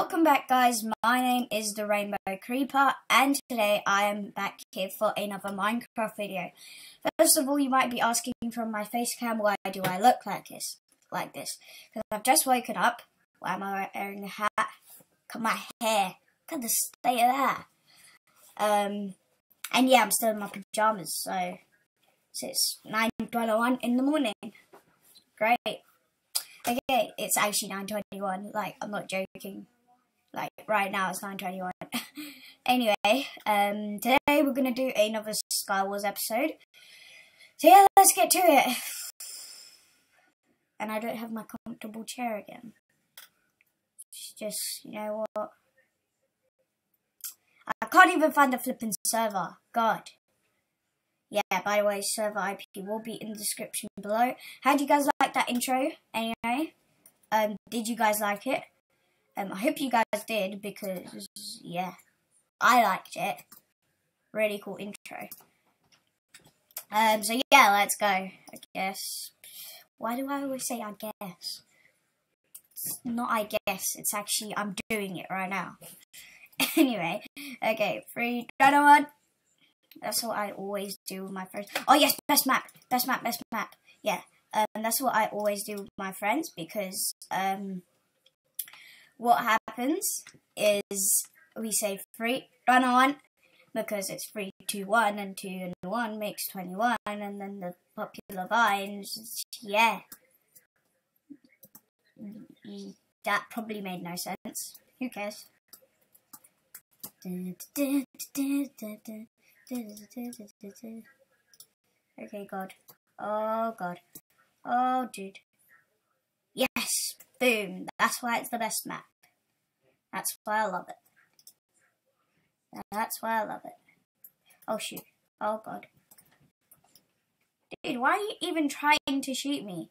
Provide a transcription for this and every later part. Welcome back, guys. My name is The Rainbow Creeper, and today I am back here for another Minecraft video. First of all, you might be asking from my face cam, why do I look like this? Because I've just woken up. Why am I wearing a hat? Look at my hair. Look at the state of that. And yeah, I'm still in my pajamas, so it's 9:21 in the morning. Great. Okay, it's actually 9:21, like, I'm not joking, like, right now it's 9:21. Anyway, today we're gonna do another Sky Wars episode, so yeah, let's get to it. And I don't have my comfortable chair again. It's just, you know what, I can't even find the flippin' server, god. Yeah, by the way, server IP will be in the description below. How do you guys like that intro? Anyway, did you guys like it? I hope you guys did, because, yeah, I liked it. Really cool intro. So yeah, let's go, I guess. Why do I always say I guess? It's not I guess, it's actually I'm doing it right now. Anyway, okay, 3, 2, 1. That's what I always do with my friends. Oh yes, best map. Yeah, that's what I always do with my friends, because what happens is we say 3, 2, 1, because it's 3, 2, 1, and 2 and 1 makes 21, and then the popular vines. Yeah, that probably made no sense. Who cares? Okay, god. Oh, god. Oh, dude. Yes! Boom! That's why it's the best map. That's why I love it. That's why I love it. Oh, shoot. Oh, god. Dude, why are you even trying to shoot me?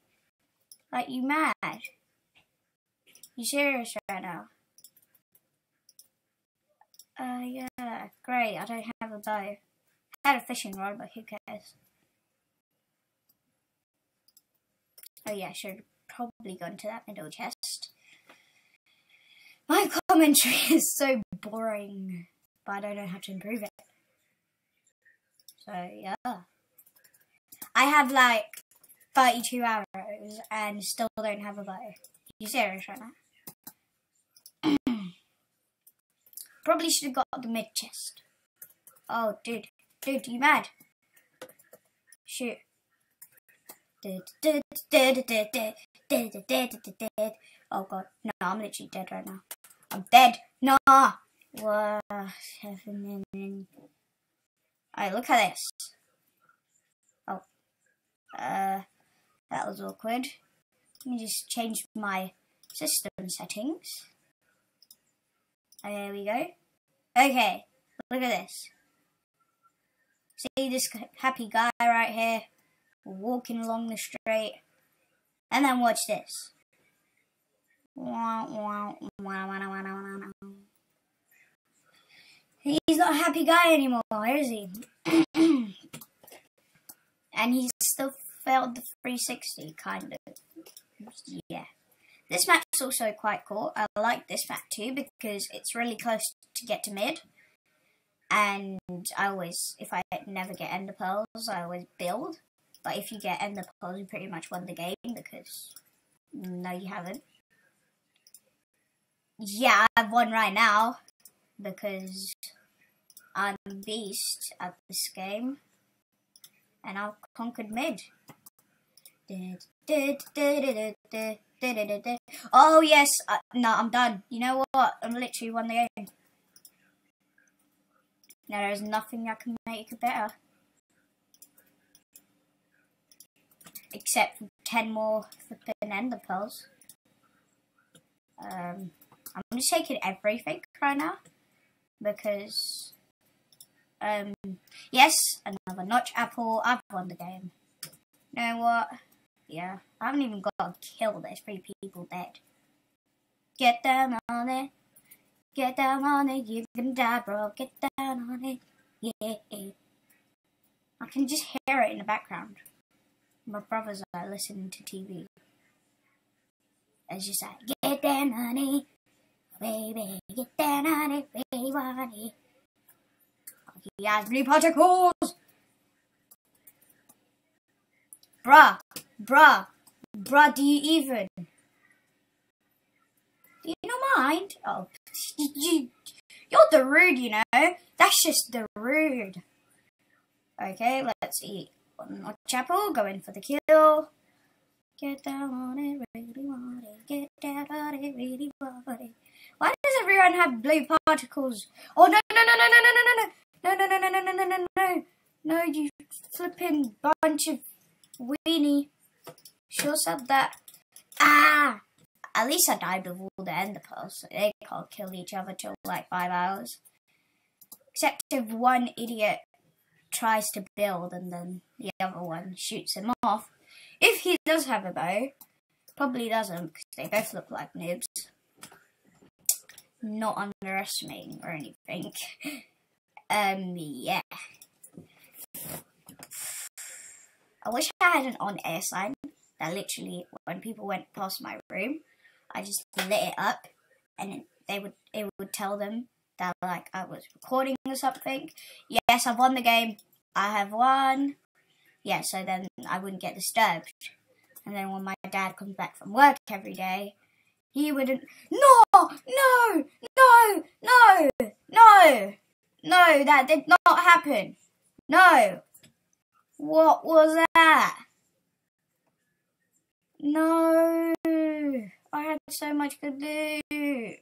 Like, you mad? You serious right now? Yeah. Great, I don't have a bow. I had a fishing rod, but who cares? Oh yeah, I should probably go into that middle chest. My commentary is so boring, but I don't know how to improve it. So yeah. I have like 32 arrows and still don't have a bow. Are you serious right now? Probably should have got the mid chest. Oh, dude. Dude, you mad? Shoot. Oh god, no, I'm literally dead right now. I'm dead. Nah. Wow. Alright, look at this. Oh, that was awkward. Let me just change my system settings. There we go. Okay, look at this. See this happy guy right here, walking along the street, and then watch this. He's not a happy guy anymore, is he? And he still failed the 360, kind of. Yeah. This map's also quite cool. I like this map too, because it's really close to get to mid. And I always, if I never get ender pearls, I always build. But if you get ender pearls, you pretty much won the game, because no, you haven't. Yeah, I've won right now, because I'm a beast at this game, and I've conquered mid. Oh yes, no, I'm done. You know what? I'm literally won the game. Now there's nothing I can make it better. Except for 10 more flipping ender pearls. I'm just taking everything right now. Because, yes, another notch apple. I've won the game. You know what? Yeah, I haven't even got to kill. There's 3 people dead. Get them on it. Get down on it, you can die, bro. Get down on it, yeah. I can just hear it in the background. My brothers are listening to TV. It's just like, get down on it, baby, get down on it, really want it. He has three particles! Bruh, do you even? Do you not mind? Oh, you're the rude, you know? That's just the rude. Okay, let's eat one more chapel, go in for the kill. Get down on it, really want it. Get down on it, really want it. Why does everyone have blue particles? Oh, no, you flipping bunch of weenie. Sure said that. Ah! At least I died with all the ender pearls, so they can't kill each other till like 5 hours. Except if one idiot tries to build and then the other one shoots him off. If he does have a bow, probably doesn't, because they both look like noobs. Not underestimating or anything. Yeah. I wish I had an on-air sign that literally, when people went past my room, I just lit it up, and it would tell them that like I was recording or something. Yes, I've won the game. I have won. Yeah, so then I wouldn't get disturbed. And then when my dad comes back from work every day, he wouldn't. No, that did not happen. No. What was that? No. I had so much to do.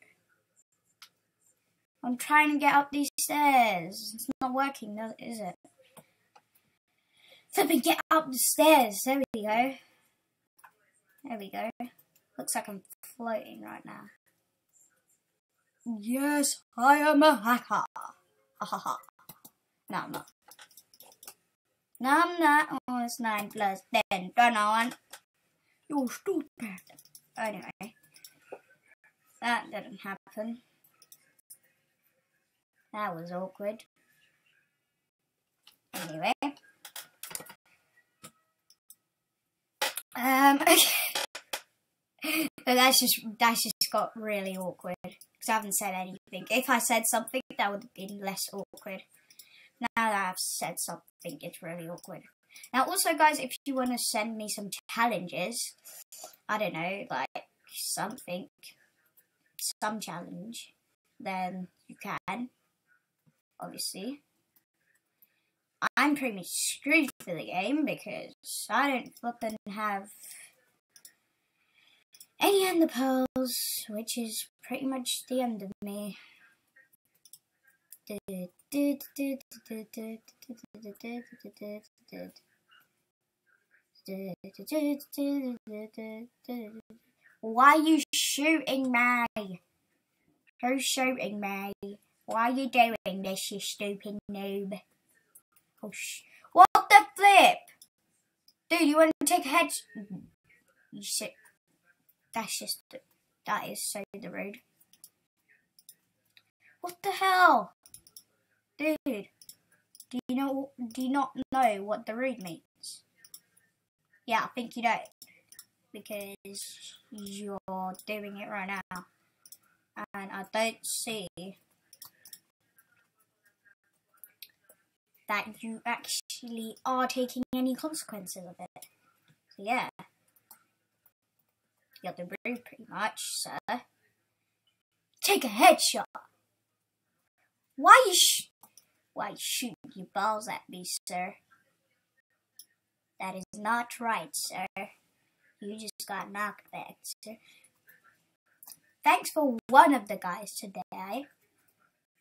I'm trying to get up these stairs. It's not working, is it? Let me get up the stairs. There we go. There we go. Looks like I'm floating right now. Yes, I am a hacker. Ahaha. No, I'm not. No, I'm not. Oh, it's 9 plus 10. Turn on. You're stupid. Anyway. That didn't happen. That was awkward. Anyway. Okay. That's just got really awkward because I haven't said anything. If I said something, that would have been less awkward. Now that I've said something, it's really awkward. Now, also, guys, if you want to send me some challenges, I don't know, like something, some challenge, then you can. Obviously, I'm pretty much screwed for the game because I don't flippin' have any ender pearls, which is pretty much the end of me. Why are you shooting me? Who's shooting me? Why are you doing this, you stupid noob? Oh, what the flip? Dude, you want to take a head? You sick. That is so the rude. What the hell? Dude, do you not know what the rude means? Yeah, I think you don't. Because you're doing it right now. And I don't see that you actually are taking any consequences of it. So yeah. You're the rude pretty much, sir. Take a headshot! Why you shooting your balls at me, sir? That is not right, sir. You just got knocked back, sir. Thanks for one of the guys today.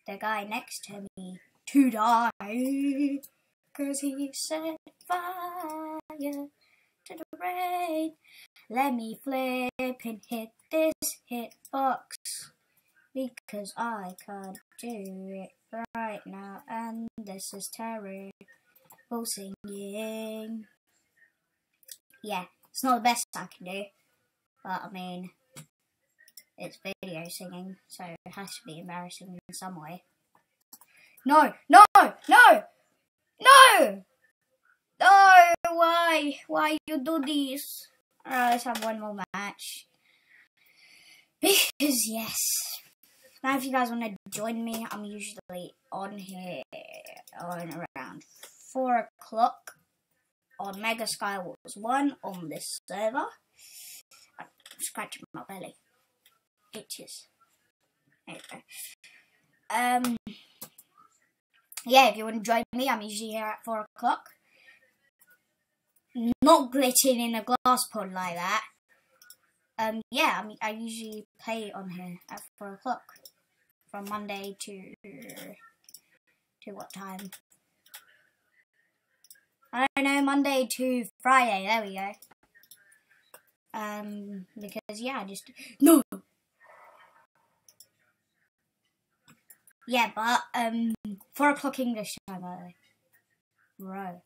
The guy next to me to die. 'Cause he set fire to the rain. Let me flip and hit this hitbox. Because I can't do it right now, and this is terrible singing. Yeah, it's not the best I can do, but I mean, it's video singing, so it has to be embarrassing in some way. No! Why you do this? Alright, let's have one more match. Because yes. Now if you guys want to join me, I'm usually on here on around 4 o'clock on Mega Sky Wars 1 on this server. I'm scratching my belly. Itches. There you go. Yeah, if you want to join me, I'm usually here at 4 o'clock. Not glitching in a glass pod like that. Yeah, I mean, I usually play on here at 4 o'clock. From Monday to what time? I don't know, Monday to Friday, there we go. Because, yeah, I just... No! Yeah, but, 4 o'clock English time, by the way. Bro.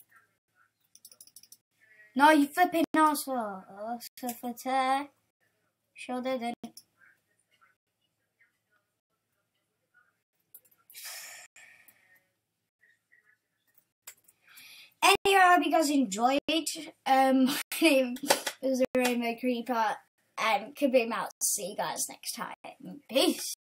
No, you flipping asshole. Shoulder then. Anyway, I hope you guys enjoyed. It was the Rainbow Creeper, and Kaboom out. See you guys next time. Peace.